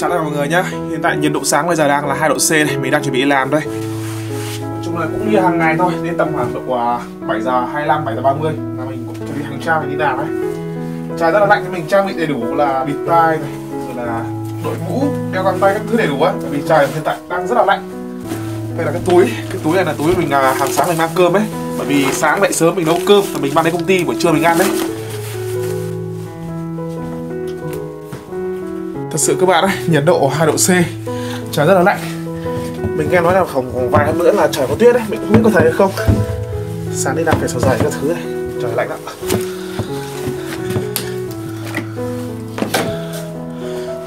Chào tất cả mọi người nhé. Hiện tại nhiệt độ sáng bây giờ đang là 2 độ C này. Mình đang chuẩn bị làm đây. Nói chung là cũng như hàng ngày thôi. Đến tầm khoảng độ 7 giờ 25, 7 giờ 30 là mình cũng chuẩn bị hành trang mình đi làm đấy. Trời rất là lạnh thì mình trang bị đầy đủ là bịt tai này, rồi là đội mũ, đeo găng tay các thứ đầy đủ ấy. Tại vì trời hiện tại đang rất là lạnh. Đây là cái túi này là túi mình hàng sáng mình mang cơm ấy. Bởi vì sáng dậy sớm mình nấu cơm và mình mang đến công ty buổi trưa mình ăn đấy. Thật sự các bạn ấy, nhiệt độ 2 độ C, trời rất là lạnh. Mình nghe nói là khoảng vài hôm nữa là trời có tuyết đấy, mình cũng có thấy không? Sáng đi làm phải xỏ giày các thứ này, trời lạnh lắm.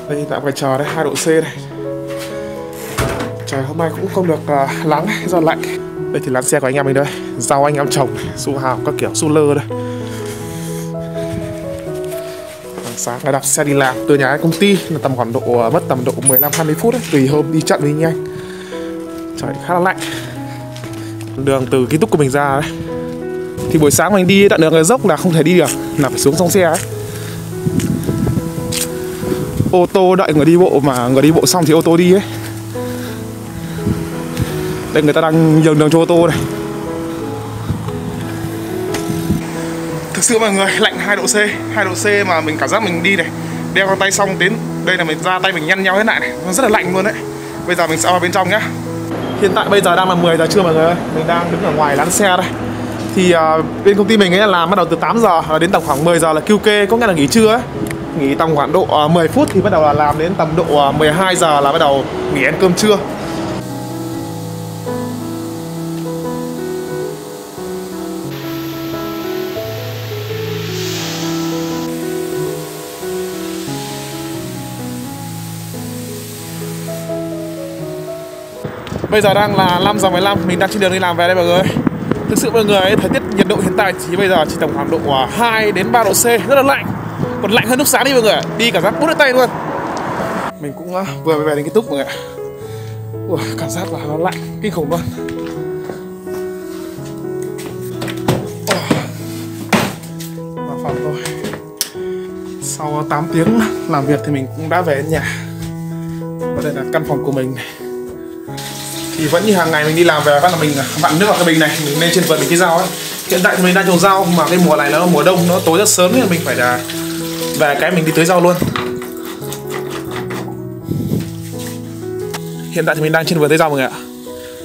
Đây tạm cái trời đấy, 2 độ C này. Trời hôm nay cũng không được lắng do lạnh. Đây thì lán xe của anh em mình đây, rau anh em trồng, su hào các kiểu, su lơ đây. Sáng ngày đạp xe đi làm từ nhà đến công ty là tầm khoảng độ mất tầm độ 15-20 phút ấy, tùy hôm đi chậm đi nhanh. Trời khá là lạnh. Đường từ ký túc của mình ra ấy, thì buổi sáng mình đi đoạn đường dốc là không thể đi được, là phải xuống trong xe ấy. Ô tô đợi người đi bộ, mà người đi bộ xong thì ô tô đi ấy. Đây người ta đang nhường đường cho ô tô này. Thực sự mọi người, lạnh 2 độ C, 2 độ C mà mình cảm giác mình đi này, đeo găng tay xong đến đây là mình ra tay mình nhăn nhau hết lại này, nó rất là lạnh luôn đấy. Bây giờ mình sẽ vào bên trong nhá. Hiện tại bây giờ đang là 10 giờ trưa mọi người ơi, mình đang đứng ở ngoài lán xe đây. Thì bên công ty mình ấy làm bắt đầu từ 8 giờ đến tầm khoảng 10 giờ là QK, có nghĩa là nghỉ trưa ấy. Nghỉ tầm khoảng độ 10 phút thì bắt đầu là làm, đến tầm độ 12 giờ là bắt đầu nghỉ ăn cơm trưa. Bây giờ đang là 5 giờ 15, mình đang trên đường đi làm về đây mọi người. Thực sự mọi người ấy, thời tiết nhiệt độ hiện tại thì bây giờ chỉ tầm khoảng độ 2 đến 3 độ C, rất là lạnh. Còn lạnh hơn lúc sáng đi mọi người, đi cảm giác bút hết tay luôn. Mình cũng vừa mới về đến cái túc mọi người. Ủa, cảm giác là nó lạnh, kinh khủng luôn. Vào phòng thôi. Sau 8 tiếng làm việc thì mình cũng đã về đến nhà. Và đây là căn phòng của mình này. Thì vẫn như hàng ngày mình đi làm về, phát là mình vặn nước vào cái bình này, mình lên trên vườn mình cái rau ấy. Hiện tại thì mình đang trồng rau, mà cái mùa này nó mùa đông, nó tối rất sớm nên mình phải là về cái mình đi tưới rau luôn. Hiện tại thì mình đang trên vườn tưới rau mọi người ạ.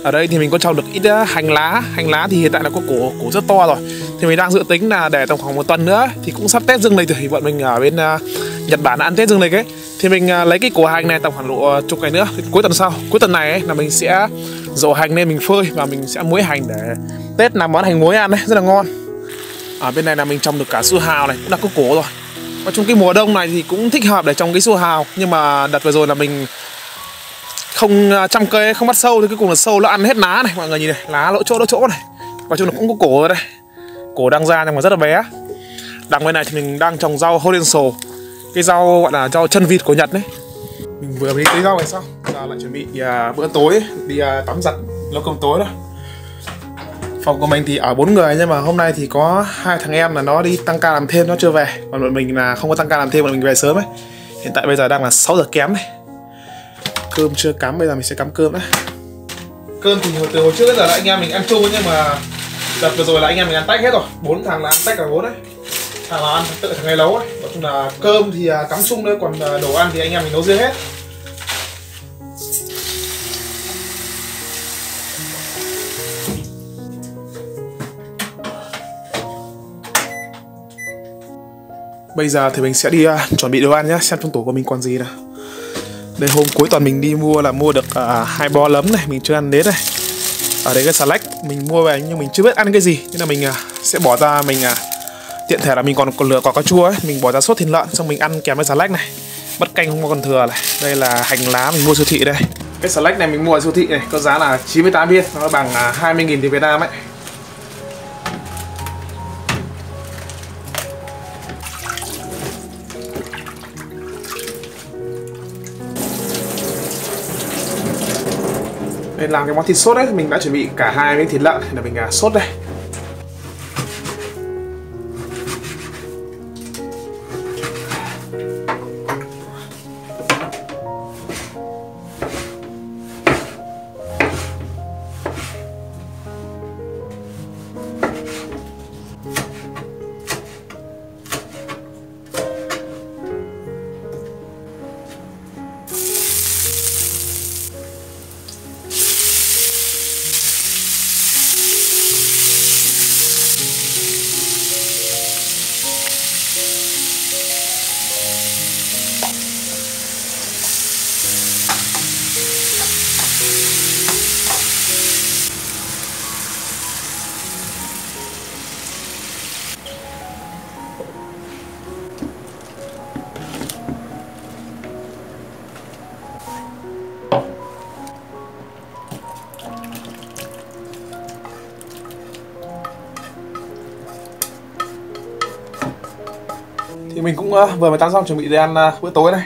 Ở đây thì mình có trồng được ít hành lá thì hiện tại là có củ rất to rồi. Thì mình đang dự tính là để tầm khoảng 1 tuần nữa thì cũng sắp Tết dương lịch rồi, thì bọn mình ở bên Nhật Bản ăn Tết dương lịch ấy. Thì mình lấy cái củ hành này tầm khoảng độ chục ngày nữa, cuối tuần sau, cuối tuần này ấy, là mình sẽ rổ hành lên mình phơi và mình sẽ muối hành để Tết làm món hành muối ăn đấy, rất là ngon. Ở bên này là mình trồng được cả su hào này, cũng đã có củ rồi. Và trong cái mùa đông này thì cũng thích hợp để trồng cái su hào, nhưng mà đợt vừa rồi là mình không chăm cây, không bắt sâu thì cuối cùng là sâu nó ăn hết lá này, mọi người nhìn này, lá lỗ chỗ này. Và chung là cũng có củ rồi đây, củ đang ra nhưng mà rất là bé. Đằng bên này thì mình đang trồng rau horensol, cái rau gọi là rau chân vịt của Nhật đấy. Mình vừa mới tưới rau này xong, giờ lại chuẩn bị bữa tối ấy, đi tắm giặt nấu cơm tối thôi. Phòng của mình thì ở 4 người, nhưng mà hôm nay thì có 2 thằng em là nó đi tăng ca làm thêm, nó chưa về. Còn bọn mình là không có tăng ca làm thêm, bọn mình về sớm ấy. Hiện tại bây giờ đang là 6 giờ kém ấy. Cơm chưa cắm, bây giờ mình sẽ cắm cơm đã. Cơm thì từ hồi trước đến giờ là anh em mình ăn chung, nhưng mà đợt vừa rồi là anh em mình ăn tách hết rồi, 4 thằng là ăn tách cả 4 đấy. Thằng là ăn tự thằng này nấu ấy. Nói chung là cơm thì cắm chung thôi, còn đồ ăn thì anh em mình nấu riêng hết. Bây giờ thì mình sẽ đi chuẩn bị đồ ăn nhá, xem trong tủ của mình còn gì nào. Đây hôm cuối tuần mình đi mua là mua được 2 bó lấm này, mình chưa ăn đến này. Ở đây cái xà lách mình mua về nhưng mình chưa biết ăn cái gì, nên là mình sẽ bỏ ra, mình tiện thể là mình còn lửa quả cà chua ấy, mình bỏ ra sốt thịt lợn xong mình ăn kèm với xà lách này. Bất canh không còn thừa này. Đây là hành lá mình mua siêu thị đây. Cái xà lách này mình mua ở siêu thị này, có giá là 98 Việt, nó bằng 20.000 tiền Việt Nam ấy. Để làm cái món thịt sốt đấy, mình đã chuẩn bị cả 2 miếng thịt lợn để mình sốt đây. Thì mình cũng vừa mới tắm xong chuẩn bị đi ăn bữa tối này.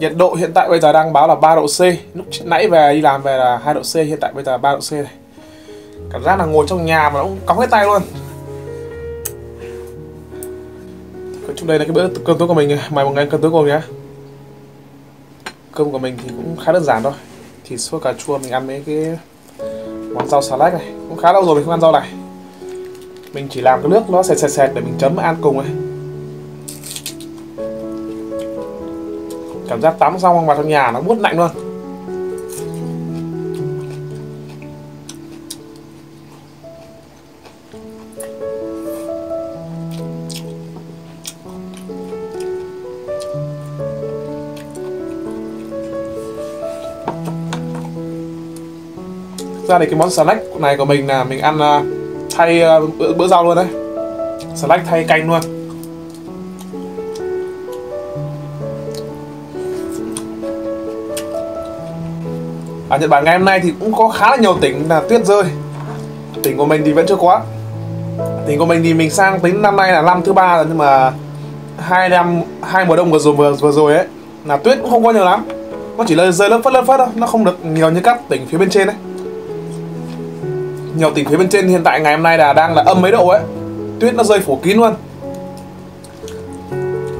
Nhiệt độ hiện tại bây giờ đang báo là 3 độ C. Lúc nãy về đi làm về là 2 độ C, hiện tại bây giờ là 3 độ C này. Cảm giác là ngồi trong nhà mà nó cũng cóng hết tay luôn. Trong đây là cái bữa cơm tối của mình, mời mọi người ăn cơm tối của mình nhé. Cơm của mình thì cũng khá đơn giản thôi. Thịt sốt cà chua, mình ăn mấy cái món rau xà lách này. Cũng khá lâu rồi mình không ăn rau này. Mình chỉ làm cái nước nó sệt sệt sệt để mình chấm ăn cùng ấy. Cảm giác tắm xong vào trong nhà nó buốt lạnh luôn. Ra thì cái món xà lách này của mình là mình ăn thay bữa rau luôn đấy. Xà lách thay canh luôn. Ở Nhật Bản ngày hôm nay thì cũng có khá là nhiều tỉnh là tuyết rơi. Tỉnh của mình thì vẫn chưa có. Tỉnh của mình thì mình sang tính năm nay là năm thứ 3 rồi, nhưng mà hai mùa đông vừa rồi ấy là tuyết cũng không có nhiều lắm. Nó chỉ là rơi lớp phất thôi, nó không được nhiều như các tỉnh phía bên trên đấy. Nhiều tỉnh phía bên trên hiện tại ngày hôm nay là đang là âm mấy độ ấy. Tuyết nó rơi phủ kín luôn.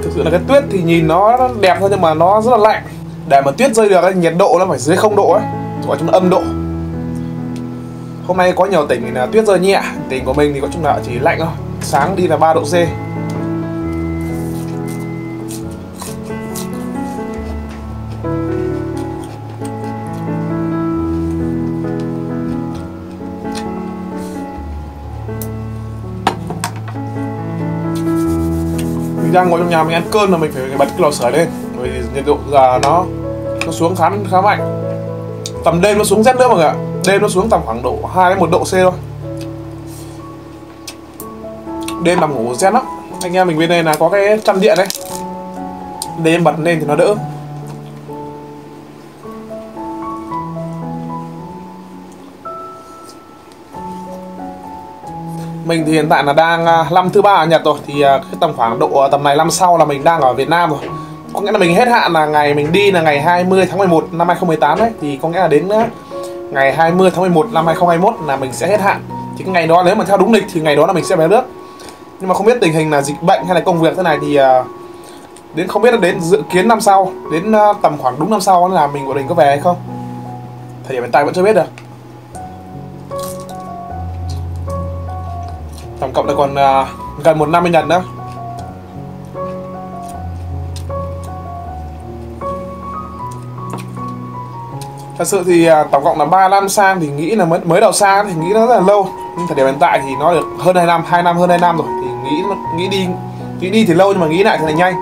Thực sự là cái tuyết thì nhìn nó đẹp thôi nhưng mà nó rất là lạnh. Để mà tuyết rơi được ấy, nhiệt độ nó phải dưới 0 độ ấy, gọi chung là âm độ. Hôm nay có nhiều tỉnh thì là tuyết rơi nhẹ. Tỉnh của mình thì có chung là chỉ lạnh thôi. Sáng đi là 3 độ C. Mình đang ngồi trong nhà mình ăn cơm là mình phải bật cái lò sưởi lên. Bởi vì nhiệt độ giờ nó xuống khá mạnh. Tầm đêm nó xuống rét nữa mọi người ạ. Đêm nó xuống tầm khoảng độ 2 đến 1 độ C thôi. Đêm nằm ngủ rét lắm. Anh em mình bên đây là có cái chăn điện đấy. Đêm bật lên thì nó đỡ. Mình thì hiện tại là đang năm thứ 3 ở Nhật rồi. Thì cái tầm khoảng độ tầm này năm sau là mình đang ở Việt Nam rồi. Có nghĩa là mình hết hạn là ngày mình đi là ngày 20 tháng 11 năm 2018 đấy. Thì có nghĩa là đến ngày 20 tháng 11 năm 2021 là mình sẽ hết hạn. Thì cái ngày đó nếu mà theo đúng lịch thì ngày đó là mình sẽ về nước. Nhưng mà không biết tình hình là dịch bệnh hay là công việc thế này thì đến không biết là đến dự kiến năm sau, đến tầm khoảng đúng năm sau là bọn mình có về hay không. Thời điểm hiện tại vẫn chưa biết được. Tổng cộng là còn gần 1 năm bên Nhật nữa. Thật sự thì tổng cộng là 3 năm sang thì nghĩ là mới đầu sang thì nghĩ nó rất là lâu. Nhưng thời điểm hiện tại thì nó được hơn 2 năm, 2 năm hơn 2 năm rồi. Thì nghĩ đi thì lâu nhưng mà nghĩ lại thì là nhanh.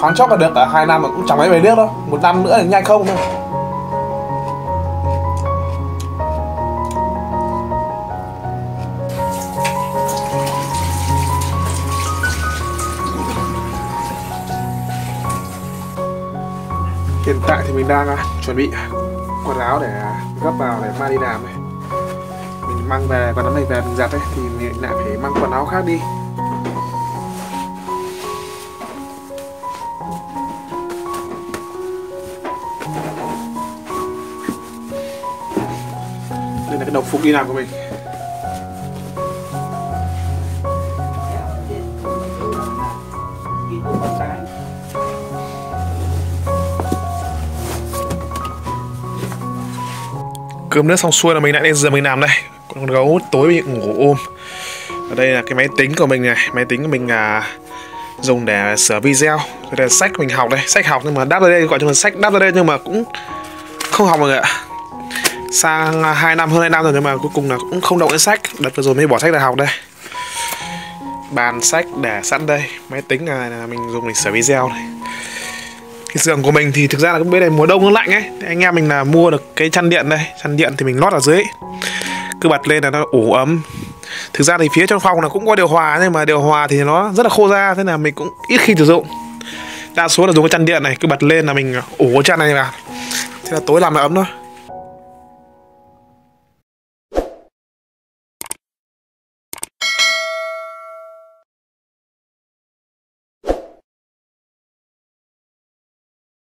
Thoáng chốc là được ở 2 năm mà cũng chẳng mấy về nước đâu. 1 năm nữa thì nhanh không thôi. Hiện tại thì mình đang chuẩn bị quần áo để gấp vào để mai đi làm này. Mình mang về, quần áo này về mình giặt ấy, thì mình lại phải mang quần áo khác đi. Đây là cái đồng phục đi làm của mình. Cơm nước xong xuôi là mình lại đến giờ mình làm đây. Con gấu tối bị ngủ ôm. Ở đây là cái máy tính của mình này. Máy tính của mình dùng để sửa video. Đây là sách mình học đây. Sách học nhưng mà đáp ra đây, gọi cho mình sách đáp ra đây nhưng mà cũng không học mọi người ạ. Sang 2 năm hơn 2 năm rồi nhưng mà cuối cùng là cũng không động đến sách. Đợt vừa rồi mới bỏ sách ra học đây. Bàn sách để sẵn đây. Máy tính này là mình dùng để sửa video này. Cái giường của mình thì thực ra là cũng biết này, mùa đông nó lạnh ấy. Anh em mình là mua được cái chăn điện đây. Chăn điện thì mình lót ở dưới ấy. Cứ bật lên là nó ủ ấm. Thực ra thì phía trong phòng là cũng có điều hòa, nhưng mà điều hòa thì nó rất là khô ra, thế là mình cũng ít khi sử dụng. Đa số là dùng cái chăn điện này, cứ bật lên là mình ủ cái chăn này vào. Thế là tối làm là ấm thôi.